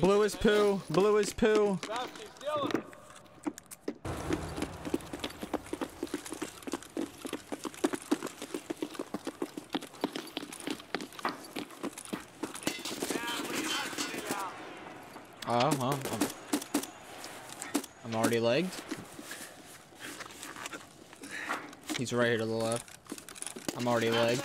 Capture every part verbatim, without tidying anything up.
Blue is poo. Blue is poo. Oh, well, I'm, I'm already legged. He's right here to the left. I'm already legged.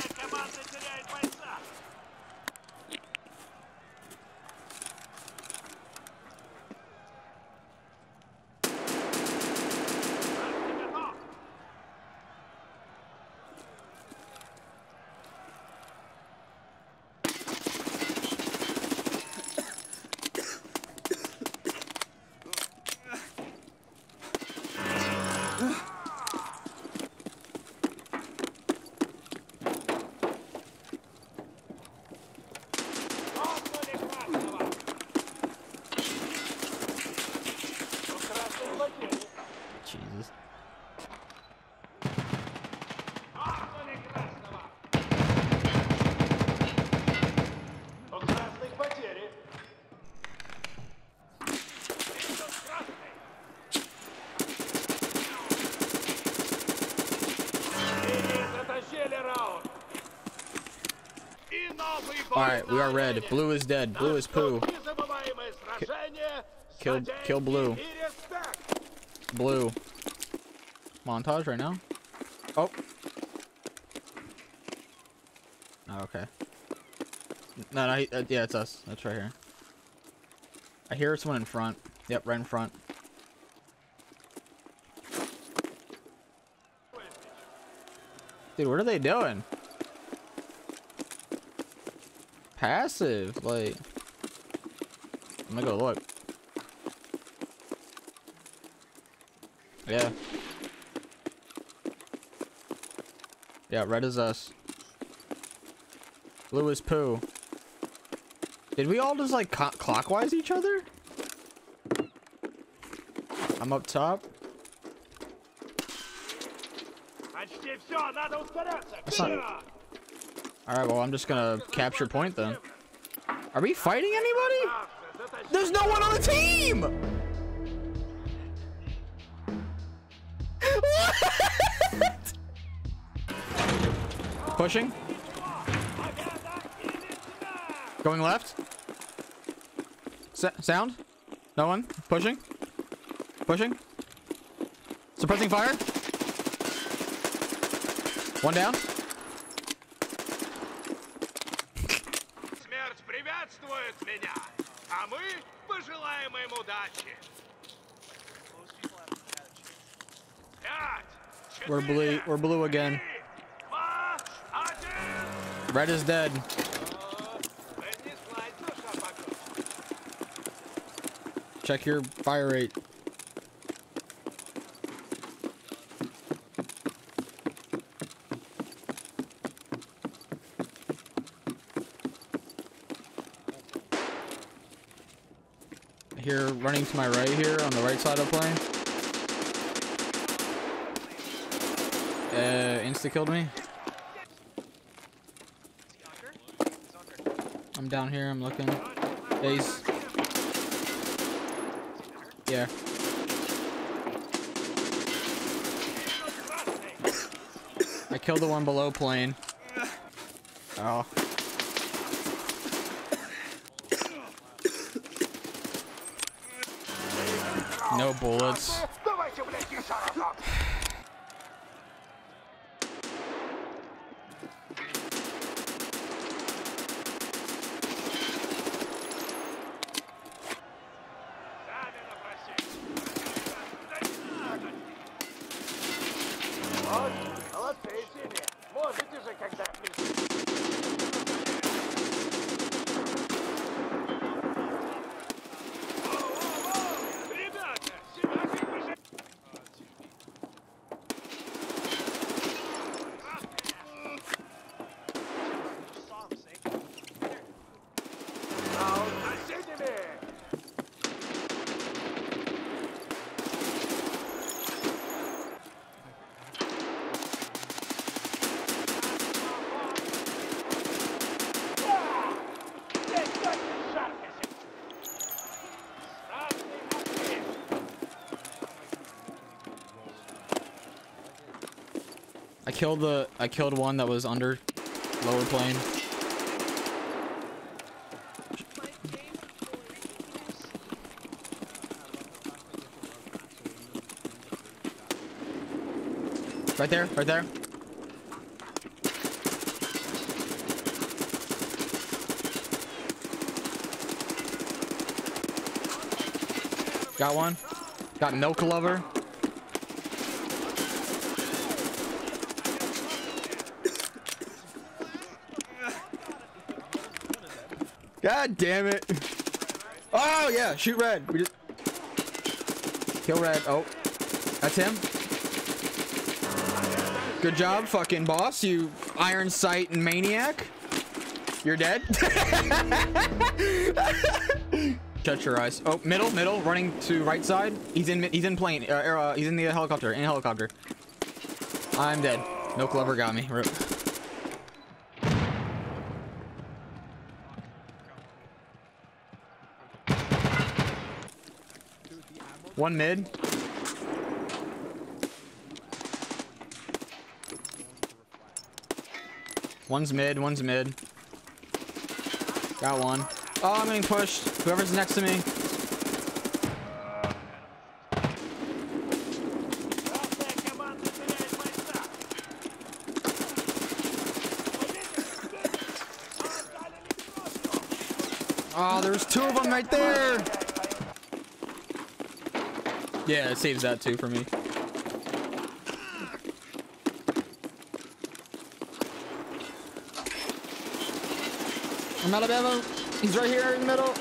Jesus. All right, we are red. Blue is dead. Blue is poo. Kill, kill blue. Blue. Montage right now. Oh. Oh, okay. No, no, he, uh, yeah, it's us. That's right here. I hear someone in front. Yep, right in front. Dude, what are they doing? Passive, like. I'm gonna go look. Yeah. Yeah, red is us. Blue is poo. Did we all just like clockwise each other? I'm up top. That's not... All right, well, I'm just gonna capture point then. Are we fighting anybody? There's no one on the team. Pushing. Going left. S sound. No one. Pushing. Pushing. Suppressing fire. One down. We're blue. We're blue again. Red is dead. Check your fire rate. Here, running to my right here on the right side of plane. Uh, insta killed me. I'm down here, I'm looking. Days. Yeah. I killed the one below plane. Oh. No bullets. I killed the I killed one that was under lower plane. Right there, right there. Got one. Got no cover. God damn it. Oh yeah, shoot red. We just kill red. Oh, that's him. Good job, fucking boss, you iron sight and maniac. You're dead. Shut your eyes. Oh, middle, middle, running to right side. He's in, he's in plane. Uh, uh, he's in the helicopter. In helicopter. I'm dead. No clever got me. Rip. One mid. One's mid, one's mid. Got one. Oh, I'm getting pushed. Whoever's next to me. Oh, there's two of them right there. Yeah, it saves that too for me. I'm out of ammo. He's right here in the middle.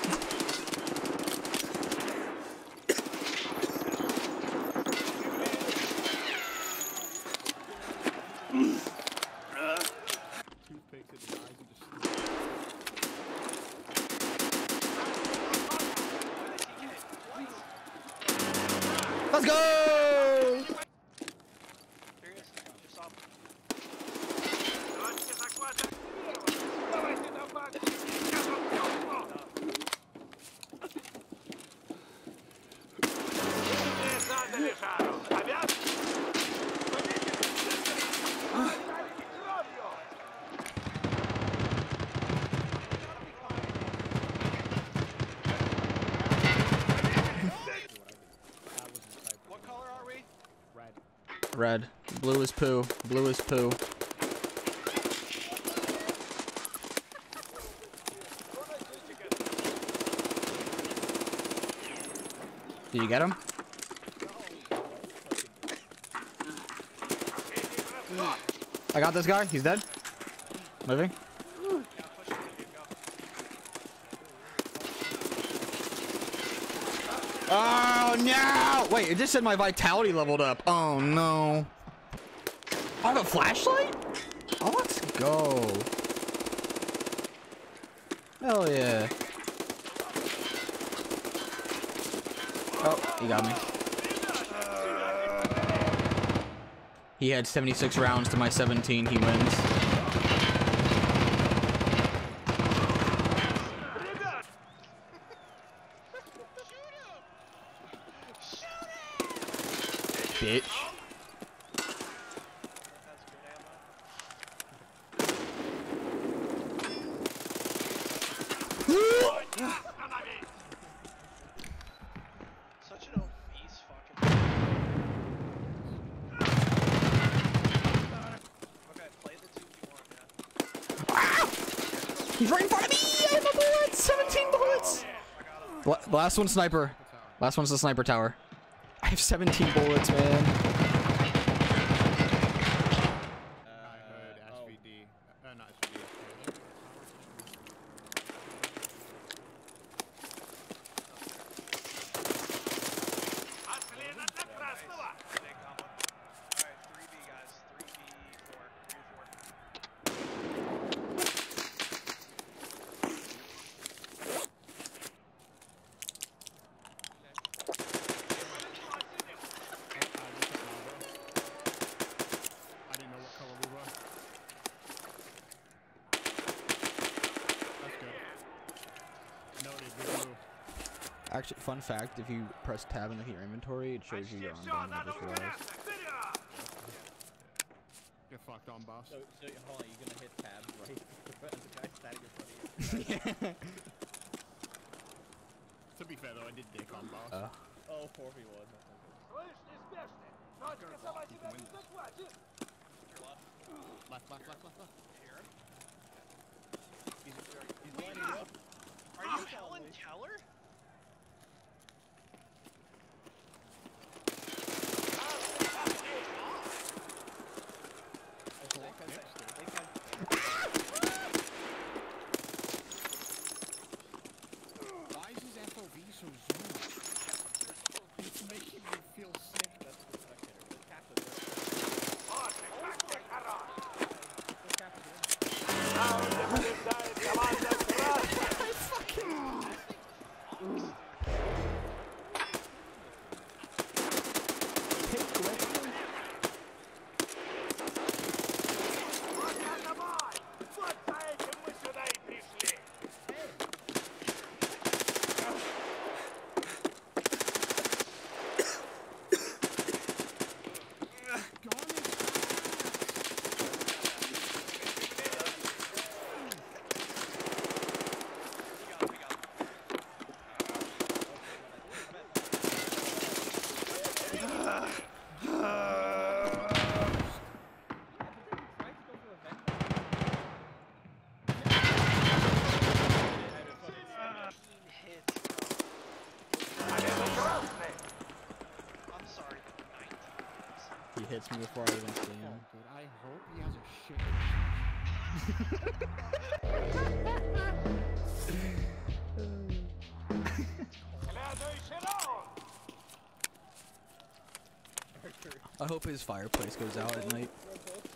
Let's go! Red. Blue is poo. Blue is poo. Did you get him? I got this guy. He's dead. Living. Oh no! Wait, it just said my vitality leveled up. Oh no. I have a flashlight? Oh, let's go. Hell yeah. Oh, he got me. He had seventy-six rounds to my seventeen. He wins. Bitch. Such an obese fucking. Okay, play the two you want. He's right in front of me! I have a bullet! seventeen bullets! Oh, yeah. Last one, sniper. Last one's the sniper tower. I have seventeen bullets, man. Actually, fun fact, if you press tab and look at your inventory, it shows you your ongoing. fucked on, boss. So, so hold on, you're gonna hit tab, right? The guy's standing in front of you. Yeah. To be fair though, I did dick on, boss. Uh. Oh, four v one. Left, left, left, left, left. He's, he's lining you up. Are you Helen Keller? Hits me before I even see him. Dude, I hope he has a shit. I hope his fireplace goes out at night.